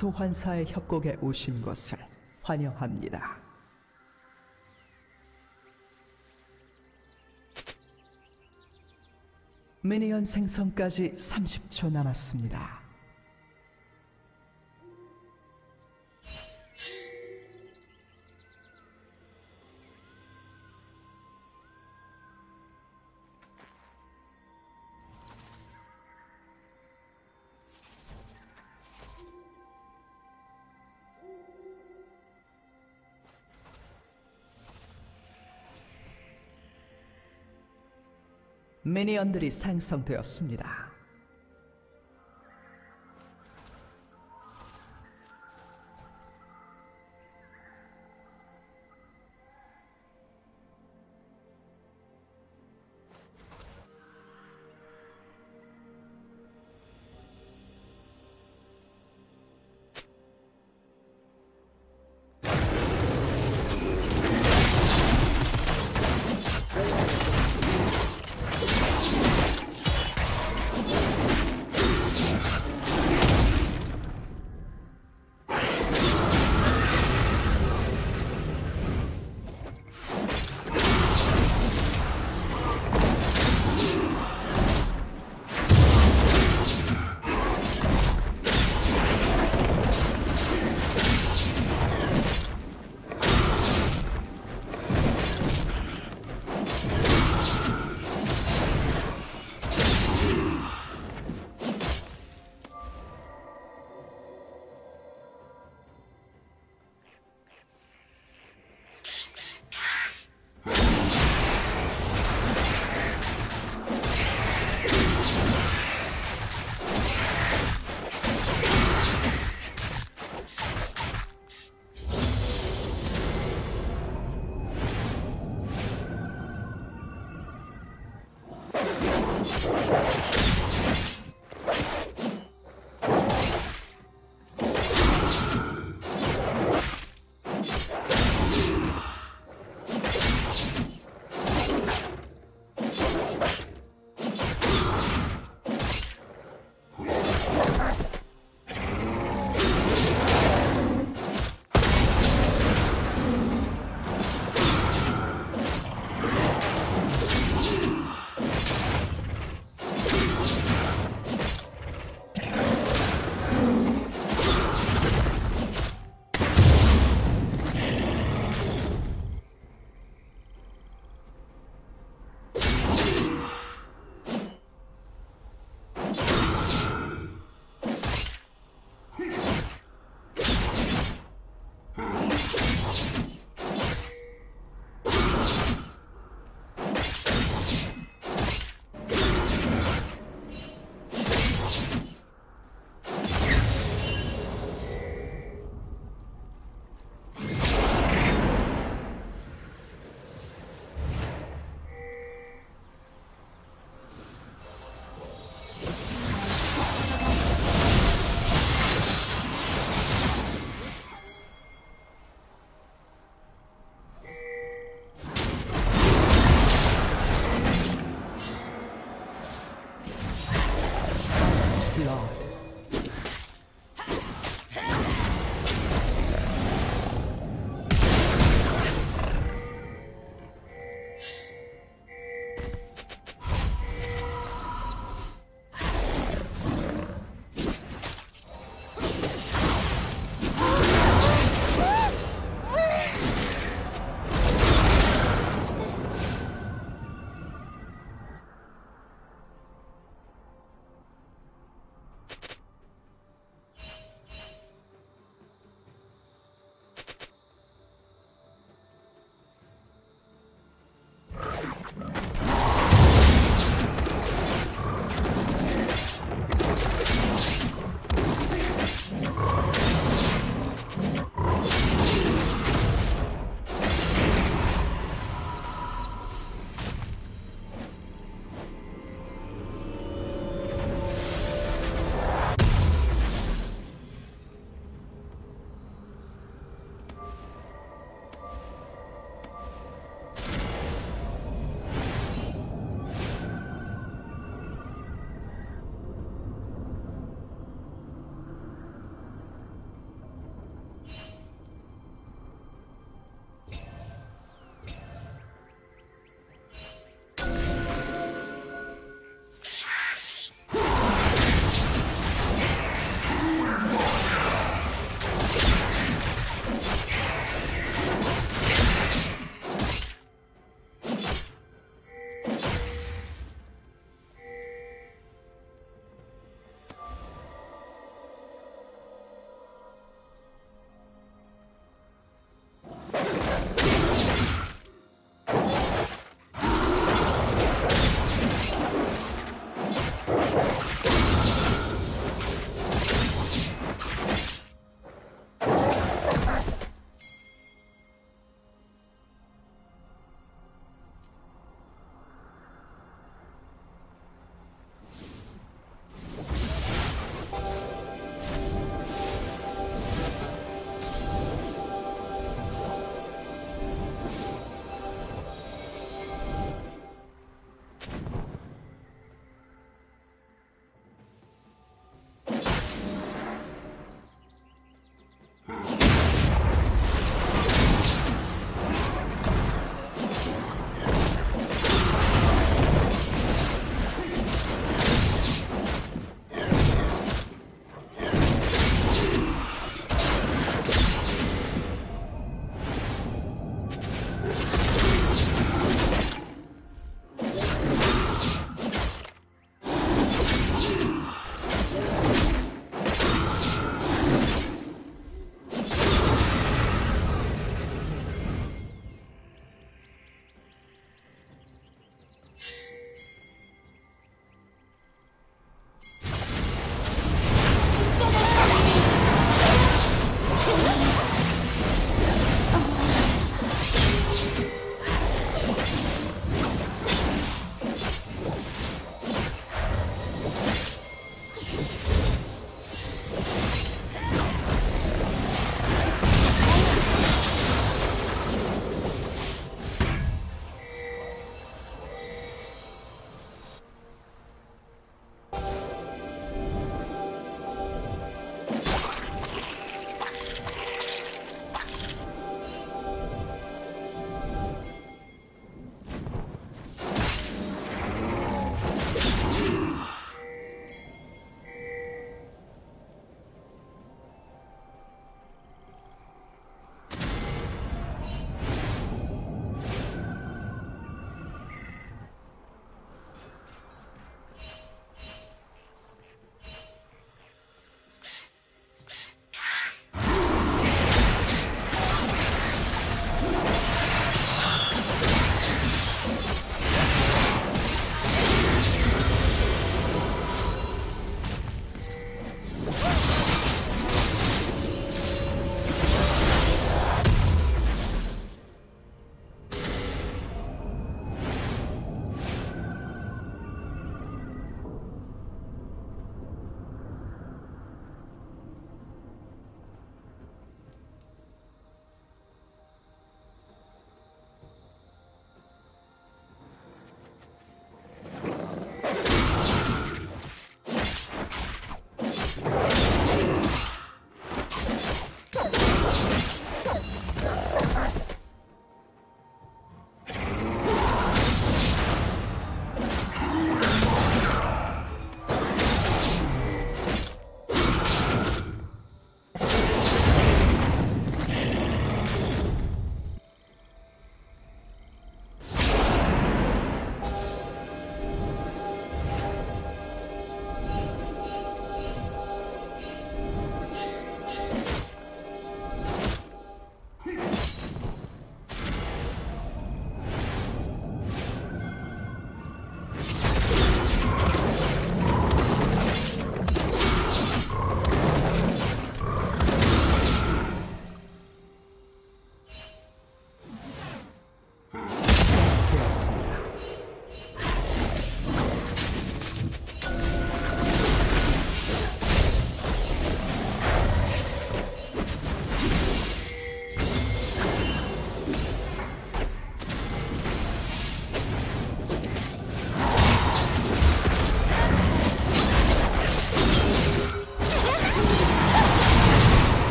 소환사의 협곡에 오신 것을 환영합니다. 미니언 생성까지 30초 남았습니다. 미니언들이 생성되었습니다.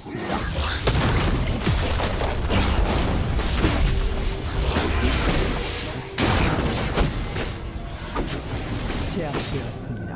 처치했습니다. 제압되었습니다.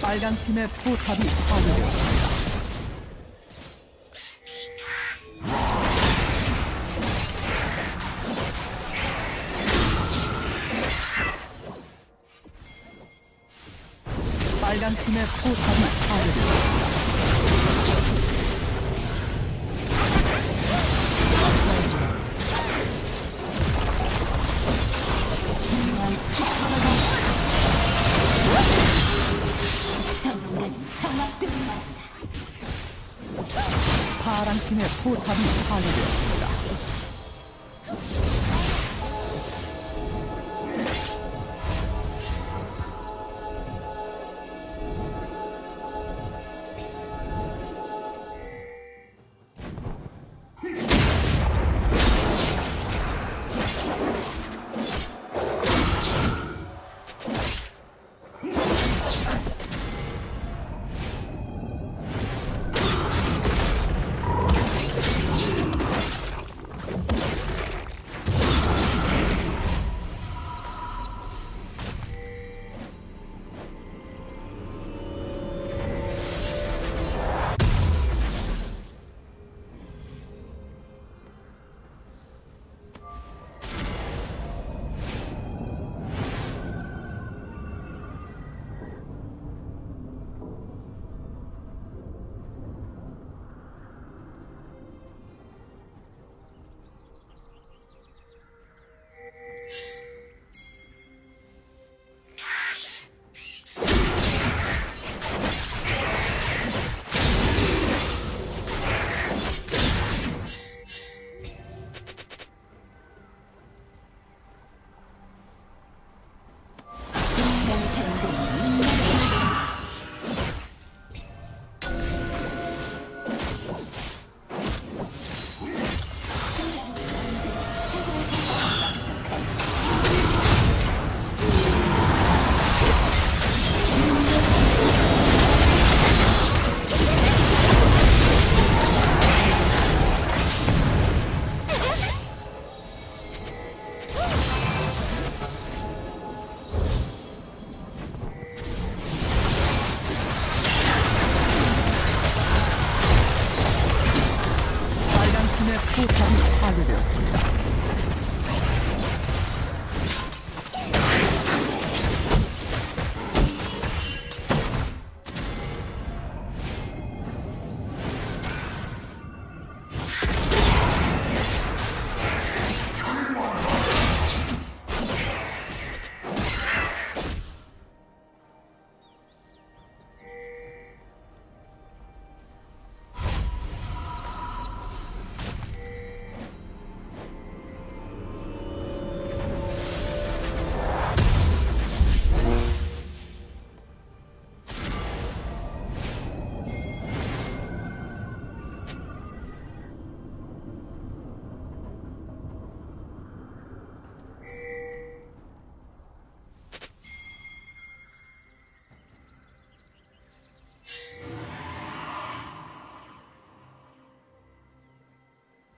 빨간 팀의 포탑이 파괴되었습니다. 빨간 팀의 포탑이 파괴되었습니다. 파란 팀의 포탑이 파괴되었습니다.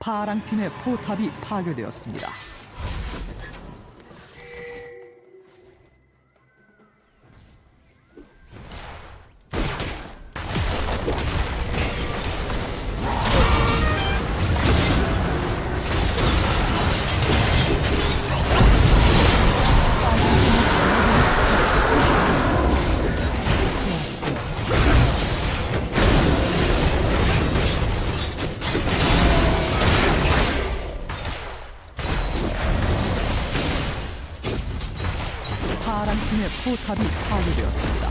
파랑팀의 포탑이 파괴되었습니다. 파랑팀의 포탑이 파괴되었습니다.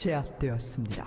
제압되었습니다. 제압되었습니다.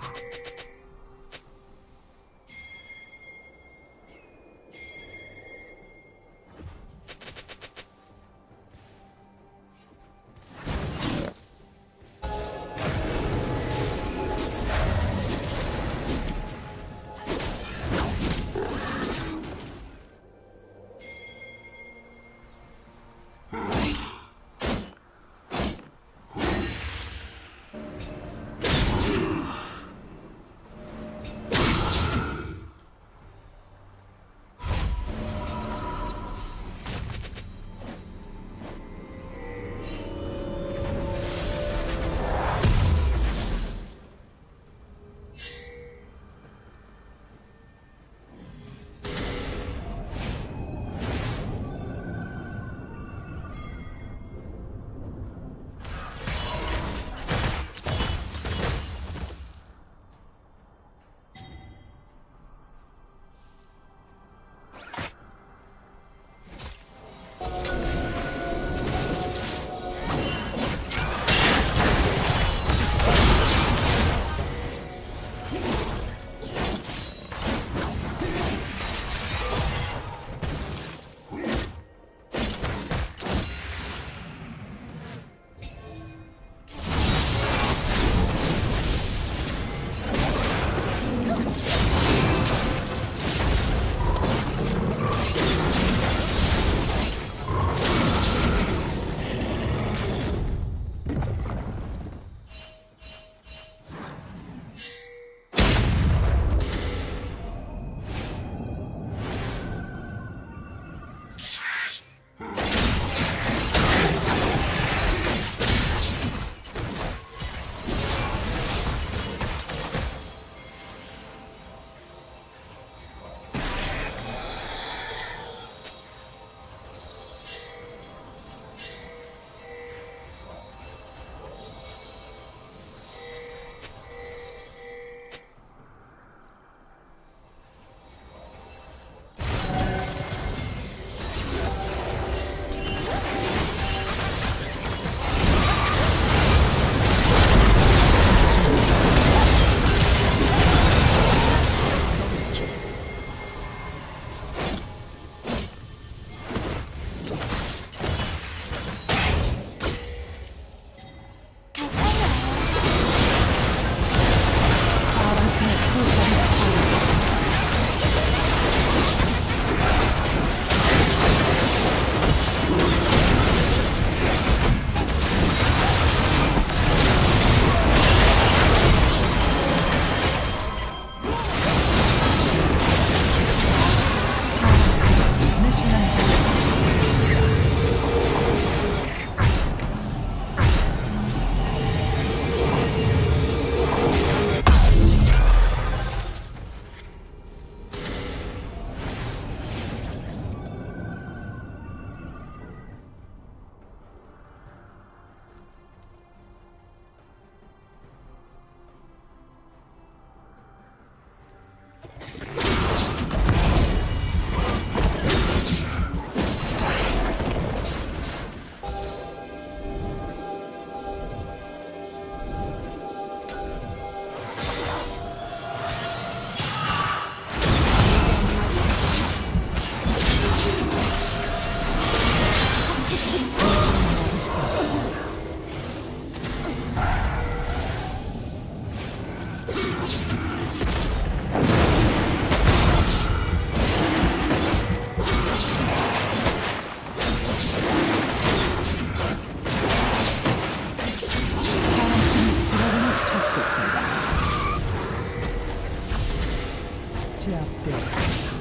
제압되었습니다.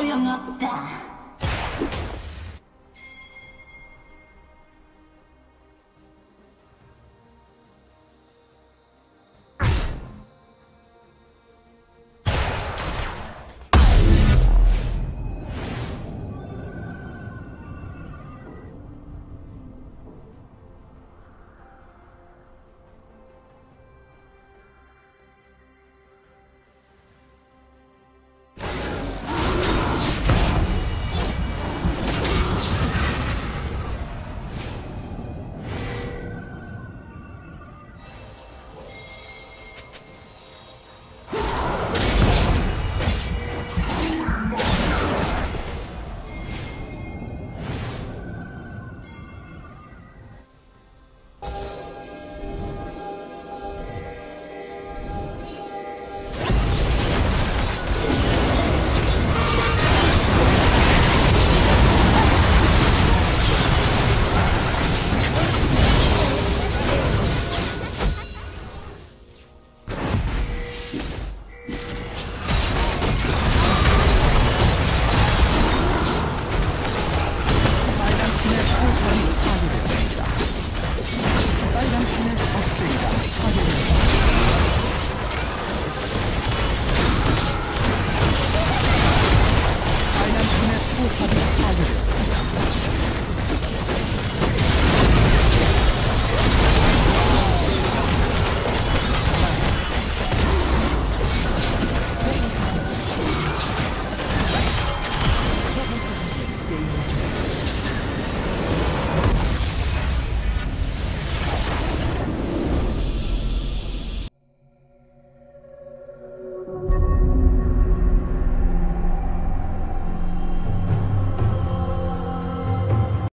소용없다.